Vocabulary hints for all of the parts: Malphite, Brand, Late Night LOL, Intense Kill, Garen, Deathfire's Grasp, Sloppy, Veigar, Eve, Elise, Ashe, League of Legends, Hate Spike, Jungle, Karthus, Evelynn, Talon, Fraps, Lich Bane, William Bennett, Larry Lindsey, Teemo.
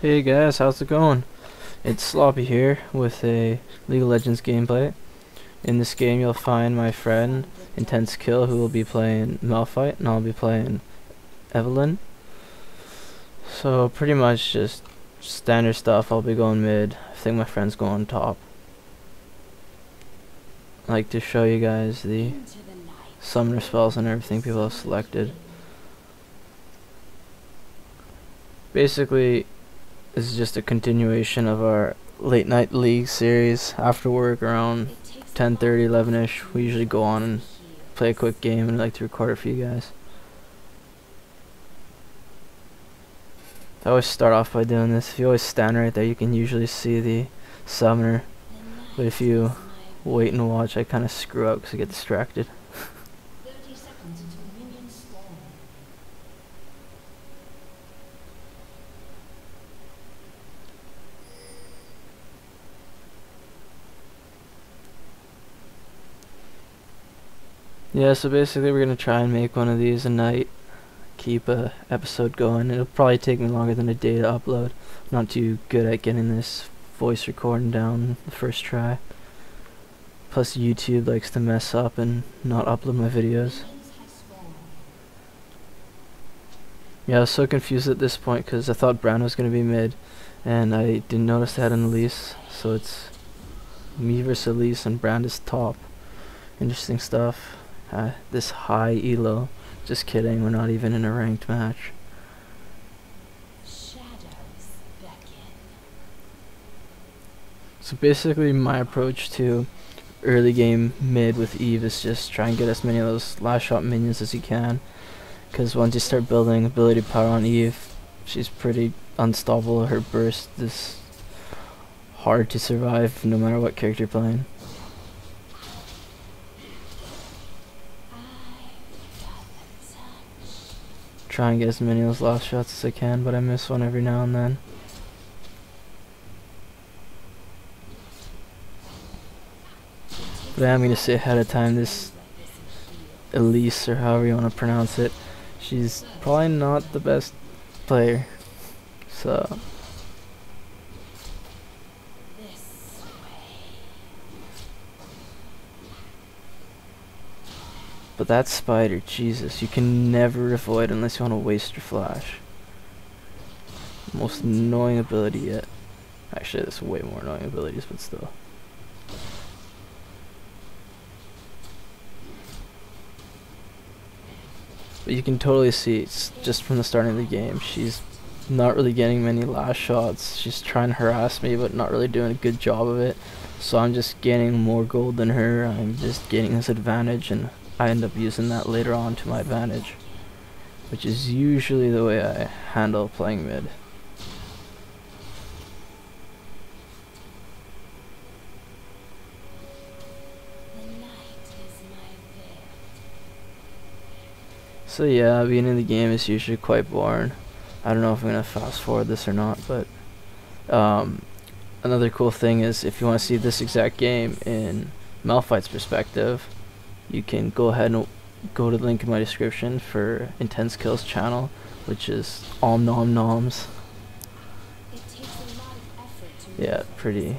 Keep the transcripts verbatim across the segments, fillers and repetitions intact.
Hey guys, how's it going? It's Sloppy here with a League of Legends gameplay. In this game you'll find my friend Intense Kill, who will be playing Malphite, and I'll be playing Evelynn. So pretty much just standard stuff. I'll be going mid. I think my friend's going top. I like to show you guys the summoner spells and everything people have selected. Basically, this is just a continuation of our late night league series. After work around ten thirty, eleven-ish, we usually go on and play a quick game, and I like to record it for you guys. I always start off by doing this. If you always stand right there, you can usually see the summoner, but if you wait and watch, I kind of screw up because I get distracted. Yeah, so basically we're going to try and make one of these a night, keep a episode going. It'll probably take me longer than a day to upload. I'm not too good at getting this voice recording down the first try. Plus YouTube likes to mess up and not upload my videos. Yeah, I was so confused at this point because I thought Brand was going to be mid, and I didn't notice they had an Elise, so it's me versus Elise, and Brand is top. Interesting stuff. Uh, this high elo. Just kidding, we're not even in a ranked match. So basically my approach to early game mid with Eve is just try and get as many of those last shot minions as you can, because once you start building ability power on Eve, she's pretty unstoppable. Her burst is hard to survive no matter what character you're playing. Try and get as many of those last shots as I can, but I miss one every now and then. But I am going to say ahead of time, this Elise, or however you want to pronounce it, she's probably not the best player. So but that spider, Jesus, you can never avoid unless you want to waste your flash. Most annoying ability yet. Actually, there's way more annoying abilities, but still. But you can totally see, it's just from the start of the game, she's not really getting many last shots. She's trying to harass me, but not really doing a good job of it. So I'm just gaining more gold than her. I'm just gaining this advantage, and I end up using that later on to my advantage, which is usually the way I handle playing mid. So yeah, being in the game is usually quite boring. I don't know if I'm going to fast forward this or not, but um, another cool thing is, if you want to see this exact game in Malphite's perspective, you can go ahead and go to the link in my description for Intense Kill's channel, which is Om Nom Noms. It takes a lot of effort to yeah, pretty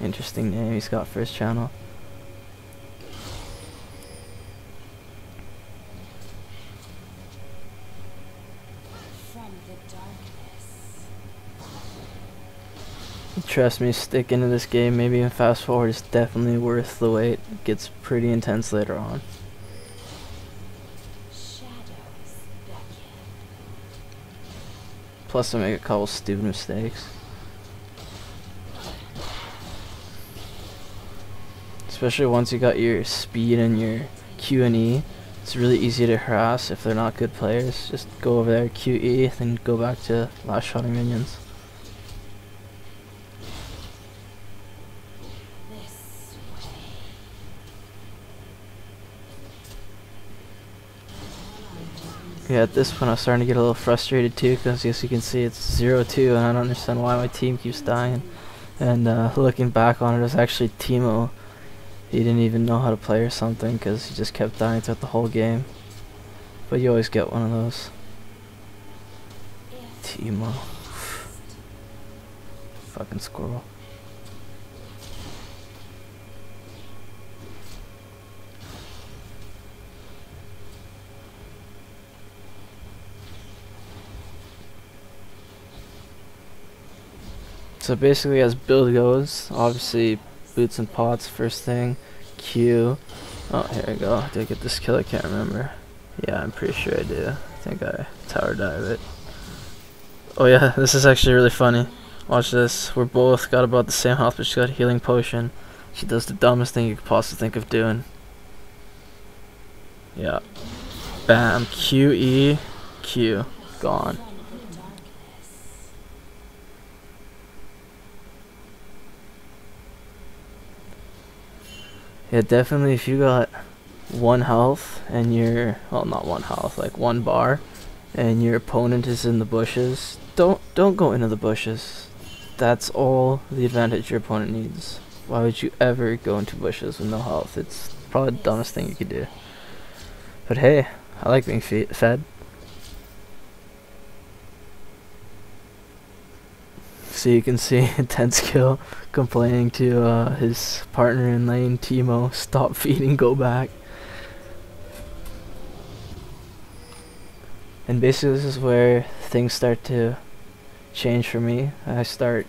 interesting name he's got for his channel. From the darkness. Trust me, stick into this game, maybe even fast forward, is definitely worth the wait. It gets pretty intense later on. Plus I make a couple stupid mistakes. Especially once you got your speed and your Q and E, it's really easy to harass if they're not good players. Just go over there, Q E, then go back to last shotting minions. Yeah, at this point I was starting to get a little frustrated too, because as you can see it's zero two, and I don't understand why my team keeps dying. And uh, looking back on it, it was actually Teemo. He didn't even know how to play or something, because he just kept dying throughout the whole game. But you always get one of those. Teemo. Fucking squirrel. So basically, as build goes, obviously boots and pots first thing. Q. Oh, here we go. Did I get this kill? I can't remember. Yeah, I'm pretty sure I do. I think I tower dive it. Oh yeah, this is actually really funny. Watch this. We're both got about the same health, but she's got a healing potion. She does the dumbest thing you could possibly think of doing. Yeah. Bam. Q, E, Q. Gone. Yeah, definitely if you got one health and you're, well, not one health, like one bar, and your opponent is in the bushes, don't don't go into the bushes. That's all the advantage your opponent needs. Why would you ever go into bushes with no health? It's probably the dumbest thing you could do. But hey, I like being fe fed. So you can see Intense Kill complaining to uh, his partner in lane, Teemo, stop feeding, go back. And basically this is where things start to change for me. I start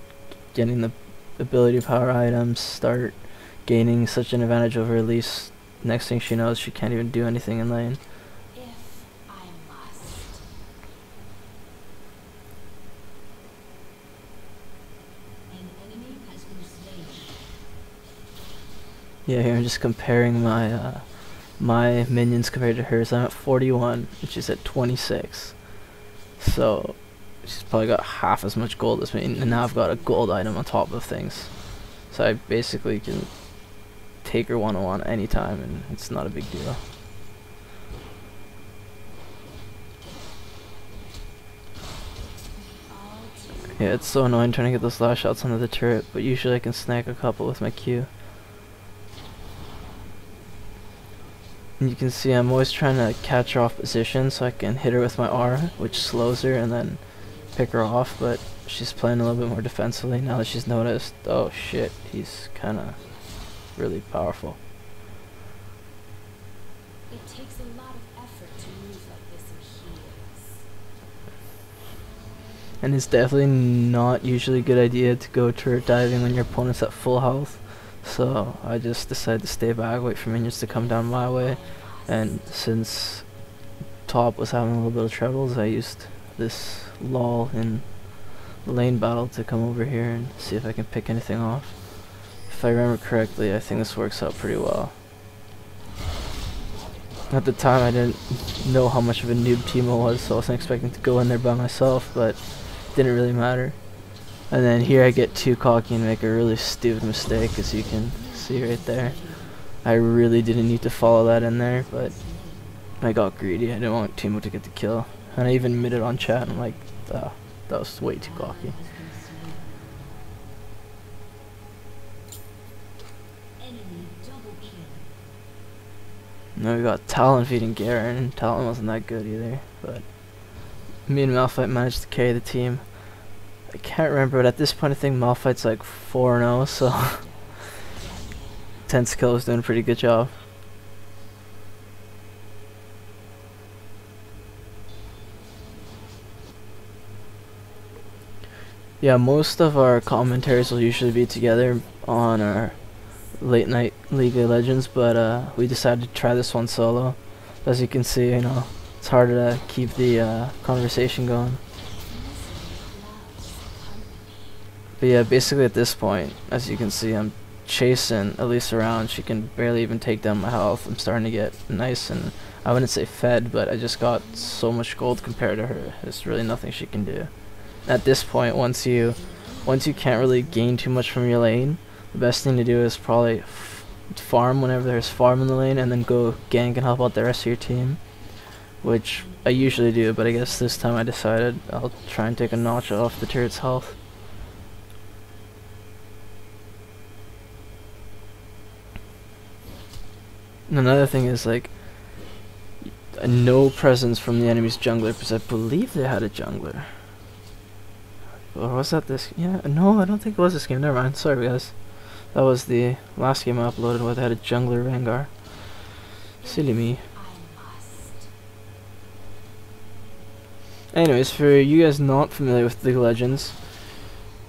getting the ability power items, start gaining such an advantage over Elise. Next thing she knows, she can't even do anything in lane. Yeah, here I'm just comparing my uh, my minions compared to hers. I'm at forty-one and she's at twenty-six. So she's probably got half as much gold as me, and now I've got a gold item on top of things. So I basically can take her one-on-one anytime and it's not a big deal. Yeah, it's so annoying trying to get those last shots under the turret, but usually I can snag a couple with my Q. You can see I'm always trying to catch her off position so I can hit her with my R, which slows her, and then pick her off, but she's playing a little bit more defensively now that she's noticed. Oh shit, he's kind of really powerful. It takes a lot of effort to move like this, and he is. And it's definitely not usually a good idea to go turret diving when your opponent's at full health. So I just decided to stay back, wait for minions to come down my way, and since top was having a little bit of troubles, I used this lol in lane battle to come over here and see if I can pick anything off. If I remember correctly, I think this works out pretty well. At the time I didn't know how much of a noob Teemo was, so I wasn't expecting to go in there by myself, but it didn't really matter. And then here I get too cocky and make a really stupid mistake, as you can see right there. I really didn't need to follow that in there, but I got greedy. I didn't want Teemo to get the kill. And I even admitted on chat, and I'm like, uh, that was way too cocky. Now we got Talon feeding Garen. Talon wasn't that good either, but me and Malphite managed to carry the team. I can't remember, but at this point I think Malphite's like four and oh, so Intense Kill is doing a pretty good job. Yeah, most of our commentaries will usually be together on our late night League of Legends, but uh, we decided to try this one solo. As you can see, you know, it's harder to keep the uh, conversation going. But yeah, basically at this point, as you can see, I'm chasing Elise around. She can barely even take down my health. I'm starting to get nice and, I wouldn't say fed, but I just got so much gold compared to her. There's really nothing she can do. At this point, once you once you can't really gain too much from your lane, the best thing to do is probably f farm whenever there's farm in the lane, and then go gank and help out the rest of your team, which I usually do, but I guess this time I decided I'll try and take a notch off the turret's health. Another thing is, like, uh, no presence from the enemy's jungler, because I believe they had a jungler. Or was that this? Yeah, no, I don't think it was this game. Never mind. Sorry, guys. That was the last game I uploaded where I had a jungler Veigar. Silly me. Anyways, for you guys not familiar with League of Legends,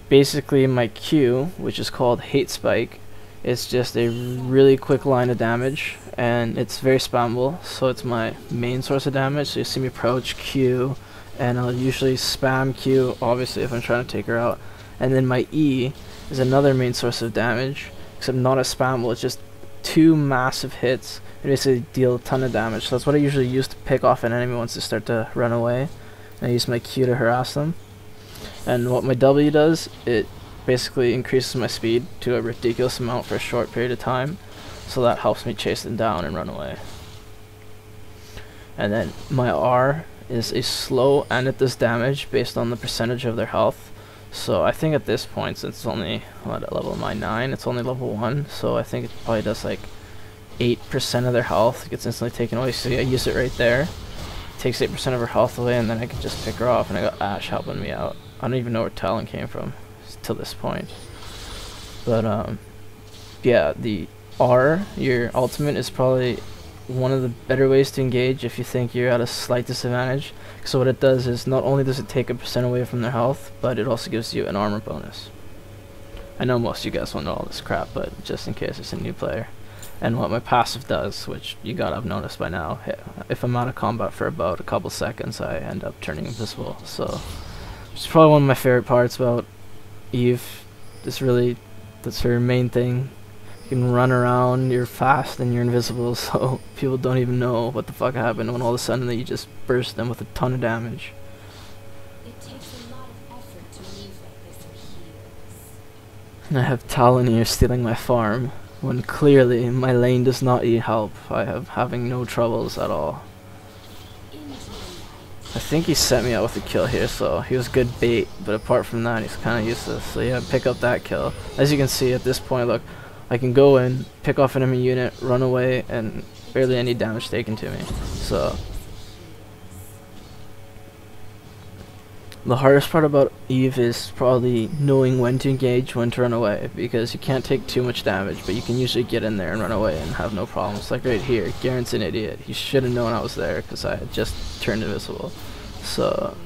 basically my Q, which is called Hate Spike, it's just a really quick line of damage, and it's very spammable, so it's my main source of damage. So you see me approach Q, and I'll usually spam Q, obviously, if I'm trying to take her out. And then my E is another main source of damage, except not as spammable, it's just two massive hits, and basically deal a ton of damage. So that's what I usually use to pick off an enemy once they start to run away. I use my Q to harass them. And what my W does, it basically increases my speed to a ridiculous amount for a short period of time, so that helps me chase them down and run away. And then my R is a slow, and it does damage based on the percentage of their health. So I think at this point, since it's only what, at level my nine, it's only level one, so I think it probably does like eight percent of their health. It gets instantly taken away, so yeah, I use it right there. Takes eight percent of her health away, and then I can just pick her off, and I got Ashe helping me out. I don't even know where Talon came from till this point. But um, yeah, the R, your ultimate, is probably one of the better ways to engage if you think you're at a slight disadvantage. So what it does is not only does it take a percent away from their health, but it also gives you an armor bonus. I know most of you guys won't know all this crap, but just in case it's a new player. And what my passive does, which you gotta have noticed by now, if I'm out of combat for about a couple seconds, I end up turning invisible. So it's probably one of my favorite parts about Eve. It's really, that's her main thing. You can run around, you're fast, and you're invisible, so people don't even know what the fuck happened when all of a sudden you just burst them with a ton of damage. It takes a lot of effort to move like this in heals. And I have Talon here stealing my farm, when clearly my lane does not need help. I am having no troubles at all. I think he set me out with a kill here, so he was good bait, but apart from that he's kinda useless. So yeah, pick up that kill. As you can see at this point, look, I can go in, pick off an enemy unit, run away, and barely any damage taken to me. So the hardest part about Eve is probably knowing when to engage, when to run away, because you can't take too much damage, but you can usually get in there and run away and have no problems. Like right here, Garen's an idiot. He should have known I was there because I had just turned invisible. So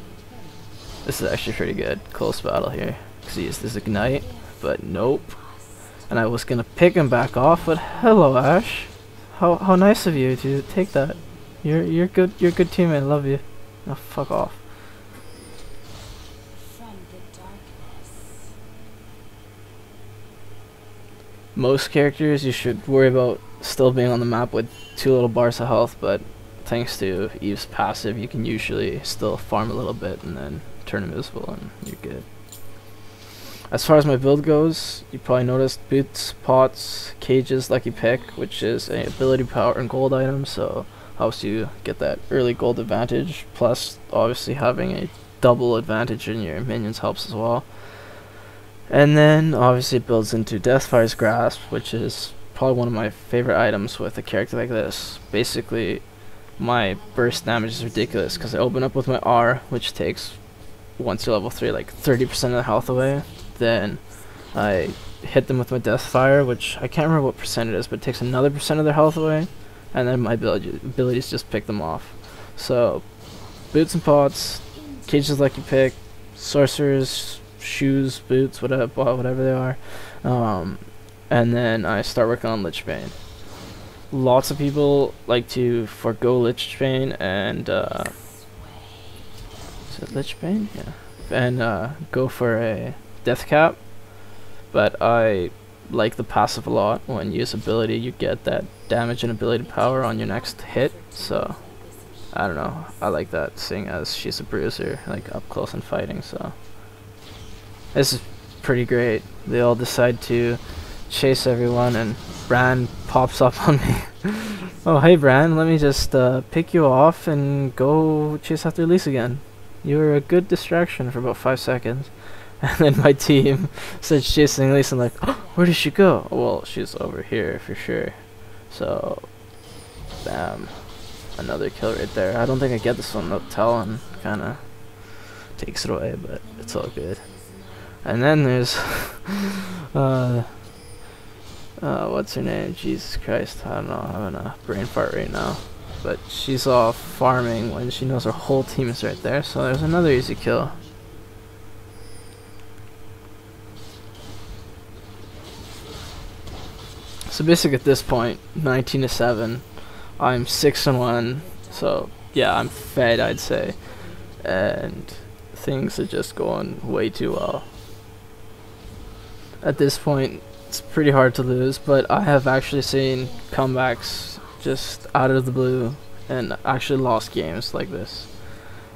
this is actually pretty good. Close battle here, because he used this ignite, but nope. And I was going to pick him back off, but hello Ashe. How how nice of you to take that. You're, you're, good, you're a good teammate. I love you. Now fuck off. Most characters you should worry about still being on the map with two little bars of health, but thanks to Eve's passive you can usually still farm a little bit and then turn invisible and you're good. As far as my build goes, you probably noticed boots, pots, cages, lucky pick, which is an ability power and gold item, so helps you get that early gold advantage, plus obviously having a double advantage in your minions helps as well. And then obviously it builds into Deathfire's Grasp, which is probably one of my favorite items with a character like this. Basically, my burst damage is ridiculous because I open up with my R, which takes, once you're level three, like thirty percent of the health away. Then I hit them with my Deathfire, which I can't remember what percent it is, but it takes another percent of their health away. And then my ability, abilities just pick them off. So, boots and pots, cages like you pick, sorcerers, shoes, boots, whatever, whatever they are, um, and then I start working on Lich Bane. Lots of people like to forego Lich Bane and uh, is it Lich Bane? Yeah, and uh, go for a death cap, but I like the passive a lot. When you use ability, you get that damage and ability power on your next hit. So I don't know. I like that, seeing as she's a bruiser, like up close and fighting. So. This is pretty great. They all decide to chase everyone and Brand pops up on me. Oh, hey Brand, let me just uh, pick you off and go chase after Elise again. You were a good distraction for about five seconds. And then my team starts chasing Elise and like, oh, where did she go? Well, she's over here for sure. So, bam. Another kill right there. I don't think I get this one though. Talon kind of takes it away, but it's all good. And then there's uh, uh, what's her name? Jesus Christ, I don't know, I'm having a brain fart right now. But she's off farming when she knows her whole team is right there, so there's another easy kill. So basically at this point, nineteen to seven, I'm six and one, so yeah, I'm fed, I'd say, and things are just going way too well. At this point, it's pretty hard to lose, but I have actually seen comebacks just out of the blue and actually lost games like this.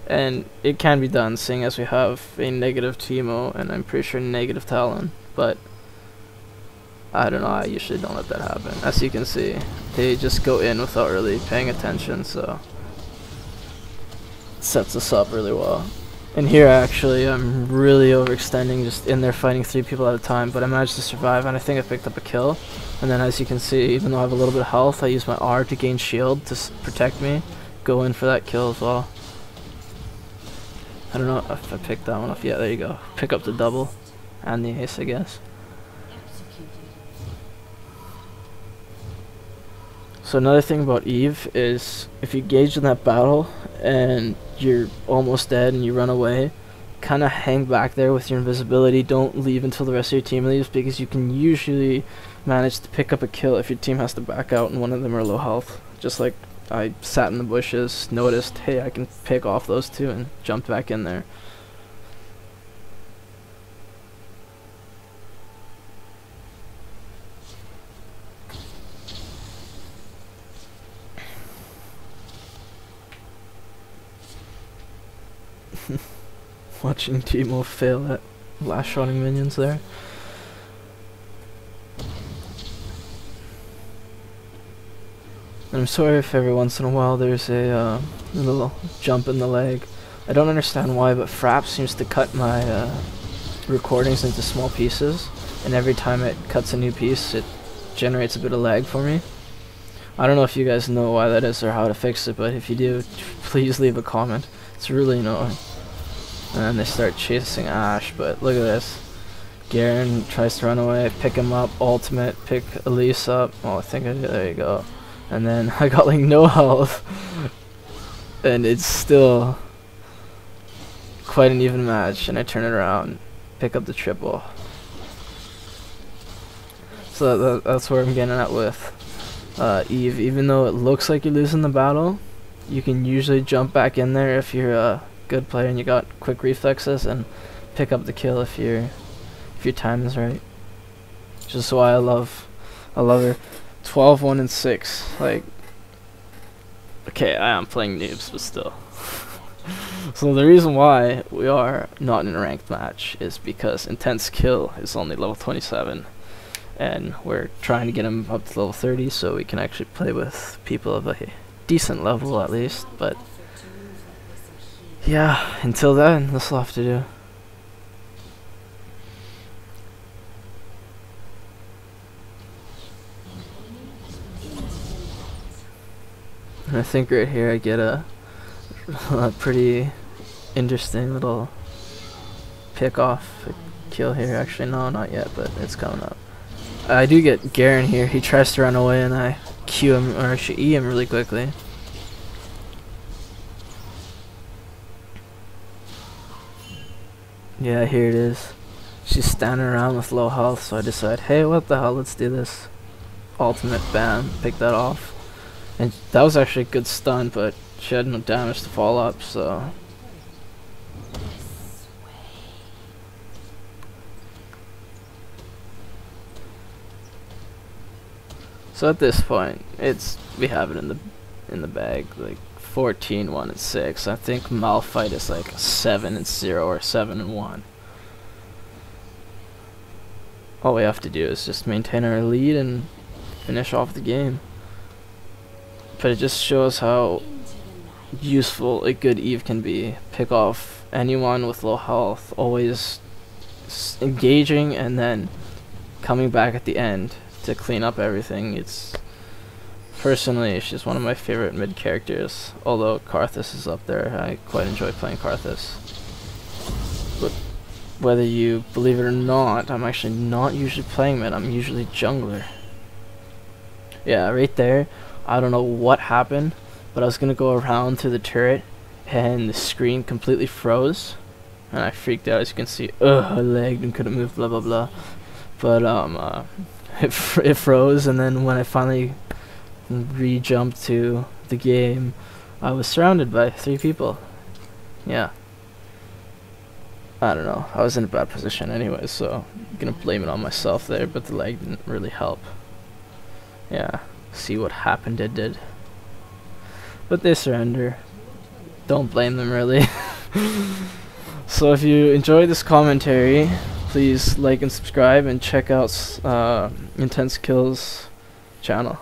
And it can be done, seeing as we have a negative Teemo and I'm pretty sure negative Talon, but I don't know, I usually don't let that happen. As you can see, they just go in without really paying attention, so sets us up really well. And here actually, I'm really overextending, just in there fighting three people at a time, but I managed to survive and I think I picked up a kill. And then as you can see, even though I have a little bit of health, I use my R to gain shield to s protect me, go in for that kill as well. I don't know if I picked that one up, yeah there you go, pick up the double and the ace I guess. So another thing about Eve is if you engage in that battle and you're almost dead and you run away, kind of hang back there with your invisibility. Don't leave until the rest of your team leaves, because you can usually manage to pick up a kill if your team has to back out and one of them are low health. Just like I sat in the bushes, noticed, hey, I can pick off those two, and jumped back in there. Watching Teemo fail at last shotting minions there. And I'm sorry if every once in a while there's a uh, little jump in the leg. I don't understand why, but Fraps seems to cut my uh, recordings into small pieces, and every time it cuts a new piece it generates a bit of lag for me. I don't know if you guys know why that is or how to fix it, but if you do, please leave a comment. It's really annoying. And then they start chasing Ashe, but look at this. Garen tries to run away, pick him up, ultimate, pick Elise up. Oh, I think I did, there you go. And then I got like no health. And it's still quite an even match, and I turn it around, pick up the triple. So that, that's where I'm getting at with uh, Eve. Even though it looks like you're losing the battle, you can usually jump back in there if you're uh, good player and you got quick reflexes, and pick up the kill if your if your time is right. Which is why I love I love her. twelve, one and six. Like, okay, I am playing noobs, but still. So the reason why we are not in a ranked match is because Intense Kill is only level twenty-seven, and we're trying to get him up to level thirty so we can actually play with people of a decent level at least. But yeah, until then, this will have to do. And I think right here I get a, a pretty interesting little pick off kill here. Actually, no, not yet, but it's coming up. I do get Garen here. He tries to run away and I Q him, or I should E him really quickly. Yeah, here it is. She's standing around with low health, so I decide, hey, what the hell, let's do this. Ultimate, bam, pick that off. And that was actually a good stun, but she had no damage to fall up, so. So at this point, it's we have it in the in the bag, like fourteen, one and six. I think Malphite is like seven and zero or seven and one. All we have to do is just maintain our lead and finish off the game. But it just shows how useful a good Eve can be. Pick off anyone with low health, always engaging and then coming back at the end to clean up everything. It's personally, she's one of my favorite mid characters, although Karthus is up there. I quite enjoy playing Karthus. But whether you believe it or not, I'm actually not usually playing mid, I'm usually jungler. Yeah, right there, I don't know what happened, but I was gonna go around to the turret and the screen completely froze and I freaked out, as you can see. Ugh, I lagged and couldn't move, blah blah blah, but um uh, it, fr it froze, and then when I finally re-jumped to the game, I was surrounded by three people. Yeah, I don't know, I was in a bad position anyway, so I'm gonna blame it on myself there, but the lag didn't really help. Yeah, see what happened, it did. But they surrender. Don't blame them, really. So if you enjoyed this commentary, please like and subscribe and check out uh, Intense Kill's channel.